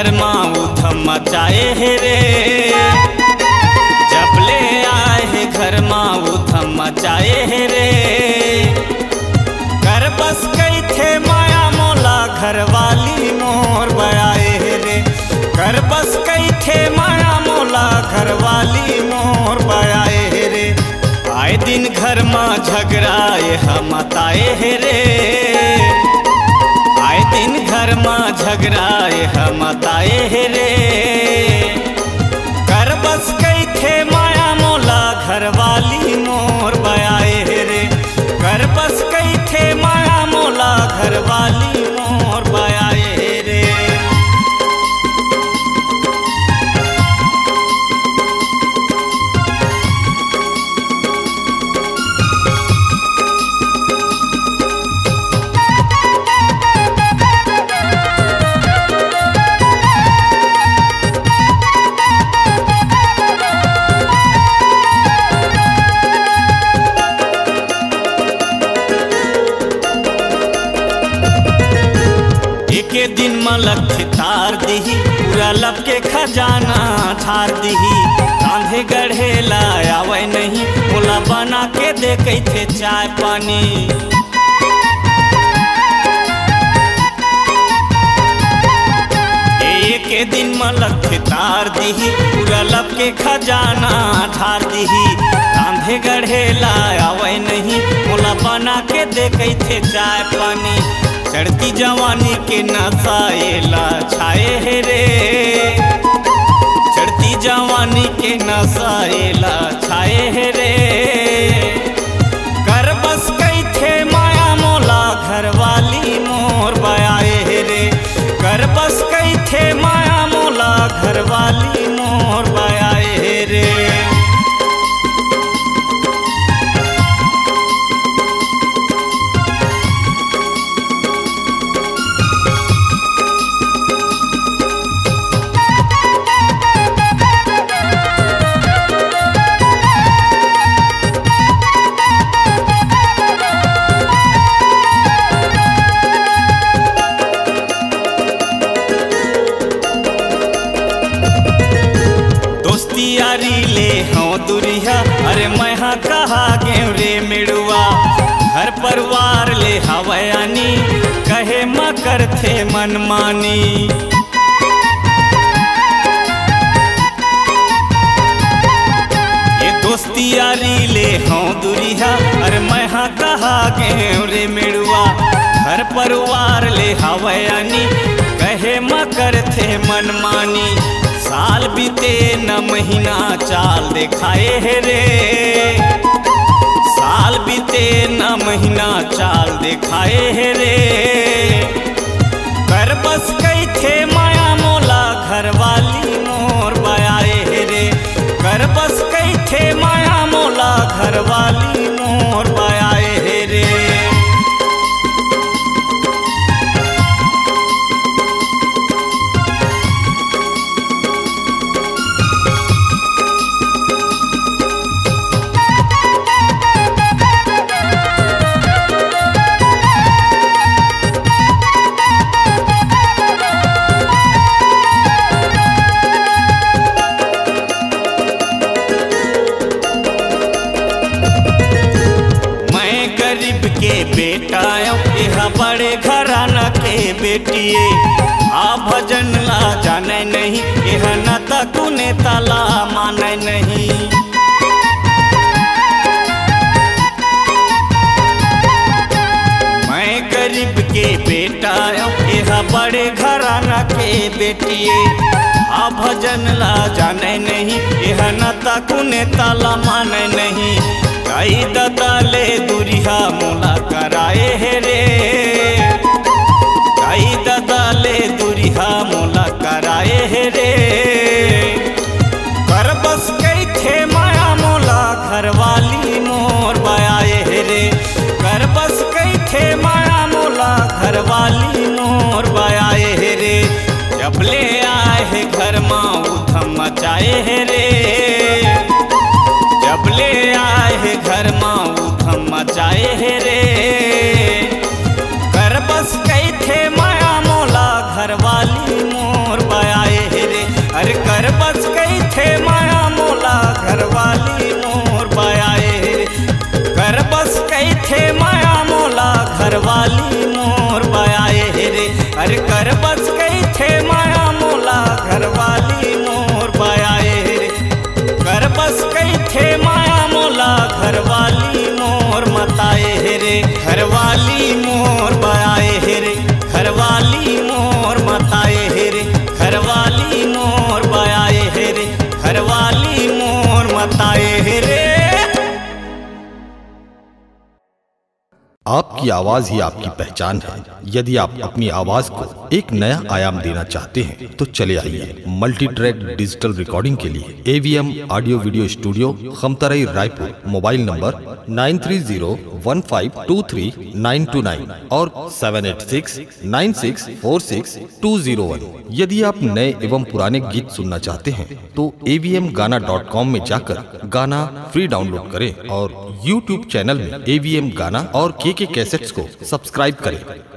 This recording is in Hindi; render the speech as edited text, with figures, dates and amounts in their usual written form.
घर माँ उधम मचाए है रे, जब ले आए है घर माँ उधम मचाए है रे। घर बस गई थे माया मोला घर वाली मोर बयाए है रे। घर बस गई थे माया मोला घर वाली मोर बयाए है रे। आए दिन घर माँ झगड़ाए हम आताए है रे। दिन घर माँ झगड़ाए हम आताए है रे। घर बस गई थे माया मोला घर वाली मोर बयाए है रे। घर बस गई थे माया मोला घर वाली मोर बयाए है रे। के दिन मलक तार दही पूरा लब के खजाना ठार दही। कांधे गढ़े लायावे नहीं मोला बना के दे थे चाय पानी। के दिन मलक तार दही पूरा लब के खजाना ठार दही। कांधे गढ़े लायावे नहीं मोला बना के दे थे चाय पानी। चढ़ती जवानी के नशा एला छाए है रे। चढ़ती जवानी के नशा एला छाए है रे। घर बस गई थे माया मोला घर वाली मोर बयाए है रे। घर बस गई थे माया मोला घर वाली मोर बयाए है रे। अरे मैं हाँ कहा गेव रे मिड़ुआ। घर परिवार ले हवयानी कहे माँ करथे मनमानी। ये दोस्ती यारी ले हाँ दूरिया अरे मैं हाँ कहा गेव रे मिड़ुआ। घर परिवार ले हवयानी कहे माँ करथे मनमानी। साल बीते न महीना चाल दिखाए है रे। साल बीते न महीना चाल दिखाए है रे। घर बस गई थे माया मोला घर वाली मोर बयाए है रे। घर बस गई थे माया मोला घर वाली मोर बयाए है रे। बड़े घराना के बेटिए आ भजन ला जाने नहीं। यह नाता कुने ताला माने नहीं। मैं गरीब के बेटा यह बड़े घराना के बेटिए आ भजन ला जाने नहीं। यह नाता कुने ताला माने नहीं। दाई दादा ले दूरिया मोला कराए है रे। दाई दादा ले दूरिया मोला कराए है रे। घर बस गई थे माया मोला घर वाली मोर बयाए है रे। घर बस गई थे माया मोला घर वाली मोर बयाए है रे। जब ले आए है घर माँ उधम मचाए है रे। जब ले आए है घर माँ उधम मचाए है रे। आपकी आवाज ही आपकी पहचान है। यदि आप अपनी आवाज को एक नया आयाम देना चाहते हैं तो चले आइए मल्टी ट्रैक डिजिटल रिकॉर्डिंग के लिए AVM audio video studio Khamtarai Raipur, mobile number 9301523929 और 7869646201। यदि आप नए एवं पुराने गीत सुनना चाहते हैं तो avmgana.com में जाकर गाना फ्री डाउनलोड करें और YouTube चैनल में AVM गाना और KK कैसेट्स को सब्सक्राइब करें।